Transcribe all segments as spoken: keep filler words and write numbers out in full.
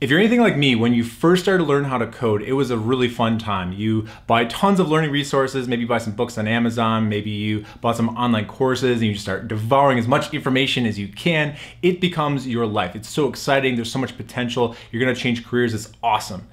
If you're anything like me, when you first started to learn how to code, it was a really fun time. You buy tons of learning resources, maybe you buy some books on Amazon, maybe you bought some online courses, and you just start devouring as much information as you can. It becomes your life. It's so exciting, there's so much potential, you're gonna change careers, it's awesome.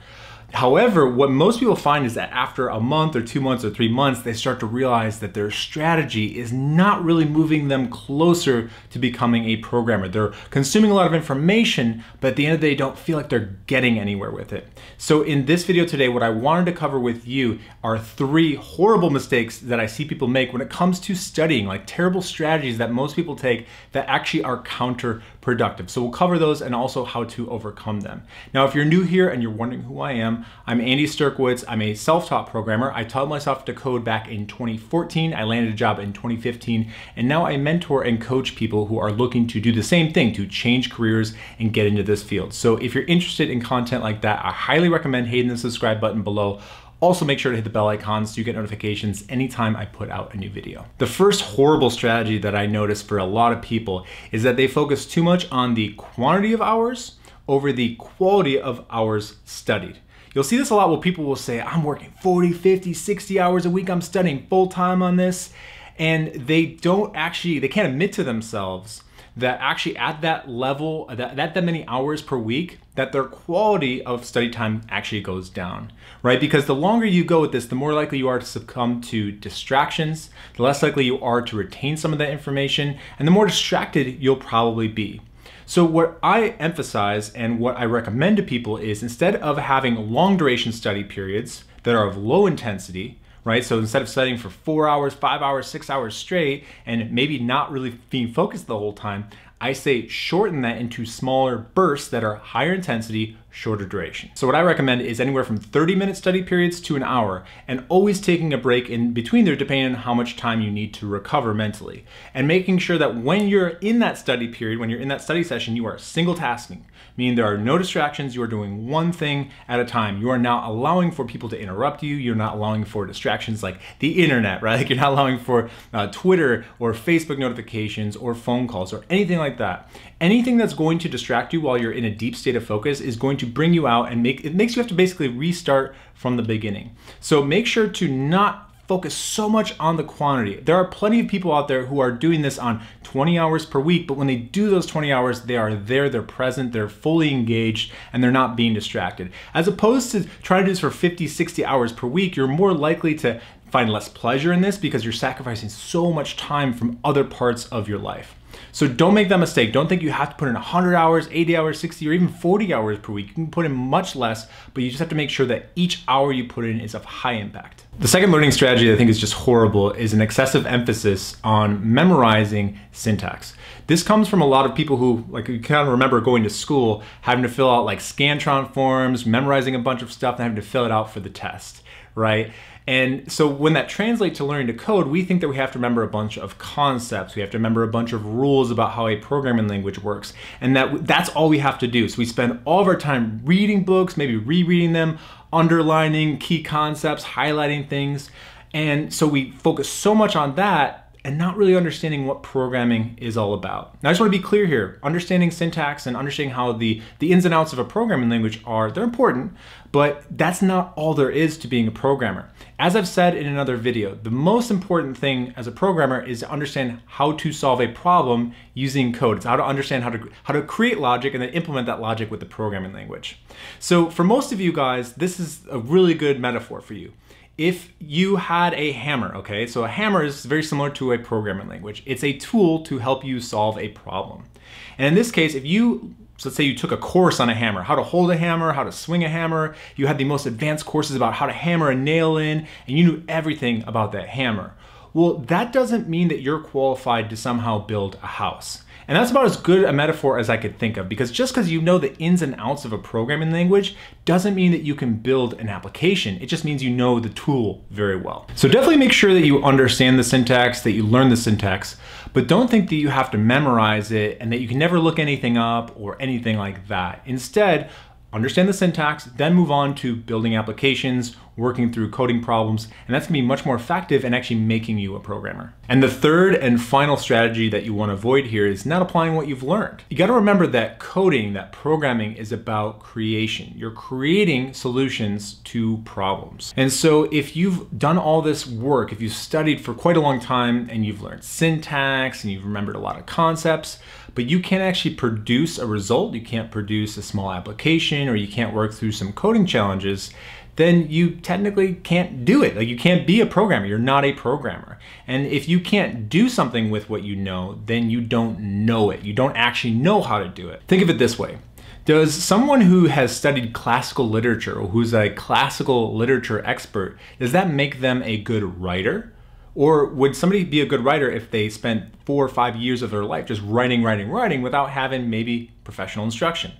However, what most people find is that after a month or two months or three months, they start to realize that their strategy is not really moving them closer to becoming a programmer. They're consuming a lot of information, but at the end of the day, don't feel like they're getting anywhere with it. So in this video today, what I wanted to cover with you are three horrible mistakes that I see people make when it comes to studying, like terrible strategies that most people take that actually are counterproductive. So we'll cover those and also how to overcome them. Now, if you're new here and you're wondering who I am, I'm Andy Sterkowitz. I'm a self-taught programmer. I taught myself to code back in twenty fourteen. I landed a job in twenty fifteen, and now I mentor and coach people who are looking to do the same thing, to change careers and get into this field. So if you're interested in content like that, I highly recommend hitting the subscribe button below. Also, make sure to hit the bell icon so you get notifications anytime I put out a new video. The first horrible strategy that I notice for a lot of people is that they focus too much on the quantity of hours over the quality of hours studied. You'll see this a lot where people will say, I'm working forty, fifty, sixty hours a week, I'm studying full time on this. And they don't actually, they can't admit to themselves that actually at that level, that, that, that many hours per week, that their quality of study time actually goes down, right? Because the longer you go with this, the more likely you are to succumb to distractions, the less likely you are to retain some of that information, and the more distracted you'll probably be. So what I emphasize and what I recommend to people is instead of having long duration study periods that are of low intensity, right? So instead of studying for four hours, five hours, six hours straight, and maybe not really being focused the whole time, I say shorten that into smaller bursts that are higher intensity, shorter duration. So what I recommend is anywhere from thirty minute study periods to an hour, and always taking a break in between there depending on how much time you need to recover mentally. And making sure that when you're in that study period, when you're in that study session, you are single tasking, meaning there are no distractions, you are doing one thing at a time. You are not allowing for people to interrupt you, you're not allowing for distractions like the internet, right? Like you're not allowing for uh, Twitter or Facebook notifications or phone calls or anything like that. Anything that's going to distract you while you're in a deep state of focus is going to bring you out and make it makes you have to basically restart from the beginning. So make sure to not focus so much on the quantity. There are plenty of people out there who are doing this on twenty hours per week, but when they do those twenty hours, they are there, they're present, they're fully engaged, and they're not being distracted. As opposed to trying to do this for fifty, sixty hours per week, you're more likely to find less pleasure in this because you're sacrificing so much time from other parts of your life. So don't make that mistake. Don't think you have to put in one hundred hours, eighty hours, sixty, or even forty hours per week. You can put in much less, but you just have to make sure that each hour you put in is of high impact. The second learning strategy that I think is just horrible is an excessive emphasis on memorizing syntax. This comes from a lot of people who, like, you kind of remember going to school, having to fill out like Scantron forms, memorizing a bunch of stuff, and having to fill it out for the test, right? And so when that translates to learning to code, we think that we have to remember a bunch of concepts. We have to remember a bunch of rules about how a programming language works. And that that's all we have to do. So we spend all of our time reading books, maybe rereading them, underlining key concepts, highlighting things. And so we focus so much on that and not really understanding what programming is all about. Now, I just wanna be clear here. Understanding syntax and understanding how the, the ins and outs of a programming language are, they're important, but that's not all there is to being a programmer. As I've said in another video, the most important thing as a programmer is to understand how to solve a problem using code. It's how to understand how to, how to create logic and then implement that logic with the programming language. So for most of you guys, this is a really good metaphor for you. If you had a hammer, okay, so a hammer is very similar to a programming language. It's a tool to help you solve a problem. And in this case, if you, so let's say you took a course on a hammer, how to hold a hammer, how to swing a hammer, you had the most advanced courses about how to hammer a nail in, and you knew everything about that hammer. Well, that doesn't mean that you're qualified to somehow build a house. And that's about as good a metaphor as I could think of, because just because you know the ins and outs of a programming language doesn't mean that you can build an application. It just means you know the tool very well. So definitely make sure that you understand the syntax, that you learn the syntax, but don't think that you have to memorize it and that you can never look anything up or anything like that. Instead, understand the syntax, then move on to building applications, working through coding problems, and that's gonna be much more effective in actually making you a programmer. And the third and final strategy that you wanna avoid here is not applying what you've learned. You gotta remember that coding, that programming is about creation. You're creating solutions to problems. And so if you've done all this work, if you've studied for quite a long time and you've learned syntax and you've remembered a lot of concepts, but you can't actually produce a result, you can't produce a small application, or you can't work through some coding challenges, then you technically can't do it. Like, you can't be a programmer, you're not a programmer. And if you can't do something with what you know, then you don't know it. You don't actually know how to do it. Think of it this way. Does someone who has studied classical literature or who's a classical literature expert, does that make them a good writer? Or would somebody be a good writer if they spent four or five years of their life just writing, writing, writing without having maybe professional instruction?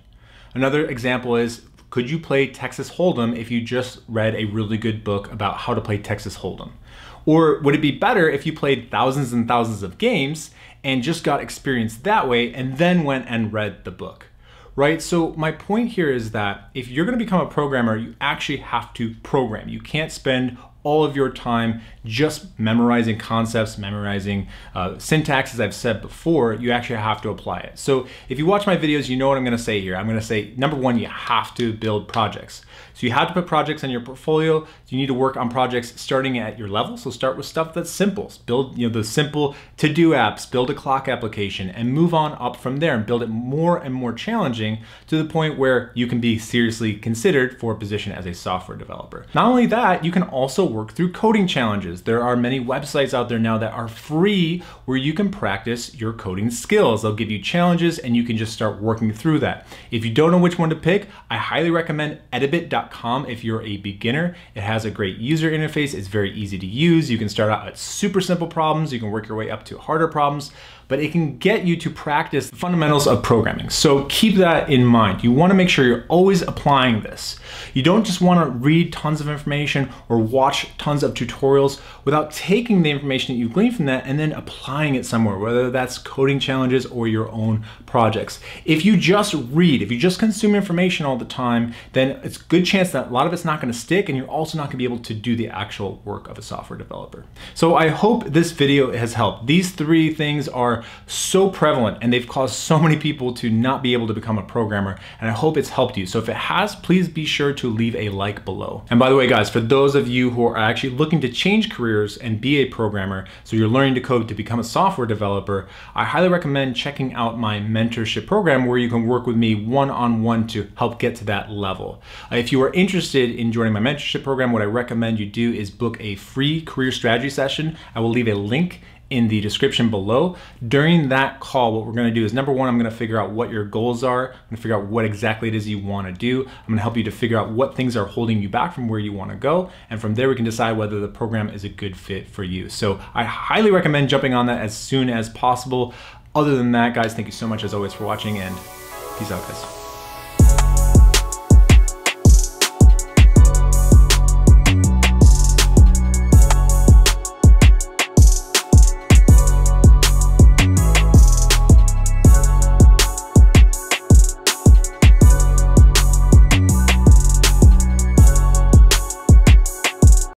Another example is, could you play Texas Hold'em if you just read a really good book about how to play Texas Hold'em? Or would it be better if you played thousands and thousands of games and just got experience that way and then went and read the book? Right? So my point here is that if you're going to become a programmer, you actually have to program. You can't spend all of your time just memorizing concepts, memorizing uh, syntax, as I've said before. You actually have to apply it. So if you watch my videos, you know what I'm gonna say here. I'm gonna say, number one, you have to build projects. So you have to put projects in your portfolio. You need to work on projects starting at your level. So start with stuff that's simple. Build, you know, the simple to-do apps, build a clock application, and move on up from there and build it more and more challenging to the point where you can be seriously considered for a position as a software developer. Not only that, you can also work work through coding challenges. There are many websites out there now that are free where you can practice your coding skills. They'll give you challenges and you can just start working through that. If you don't know which one to pick, I highly recommend edabit dot com if you're a beginner. It has a great user interface. It's very easy to use. You can start out at super simple problems. You can work your way up to harder problems, but it can get you to practice the fundamentals of programming. So keep that in mind. You wanna make sure you're always applying this. You don't just wanna read tons of information or watch tons of tutorials without taking the information that you gleaned from that and then applying it somewhere, whether that's coding challenges or your own projects. If you just read, if you just consume information all the time, then it's a good chance that a lot of it's not gonna stick and you're also not gonna be able to do the actual work of a software developer. So I hope this video has helped. These three things are so prevalent and they've caused so many people to not be able to become a programmer, and I hope it's helped you. So if it has, please be sure to leave a like below. And by the way, guys, for those of you who are actually looking to change careers and be a programmer, so you're learning to code to become a software developer, I highly recommend checking out my mentorship program where you can work with me one-on-one to help get to that level. If you are interested in joining my mentorship program, what I recommend you do is book a free career strategy session. I will leave a link in the description below. During that call, what we're gonna do is, number one, I'm gonna figure out what your goals are. I'm gonna figure out what exactly it is you wanna do. I'm gonna help you to figure out what things are holding you back from where you wanna go. And from there, we can decide whether the program is a good fit for you. So I highly recommend jumping on that as soon as possible. Other than that, guys, thank you so much as always for watching, and peace out, guys.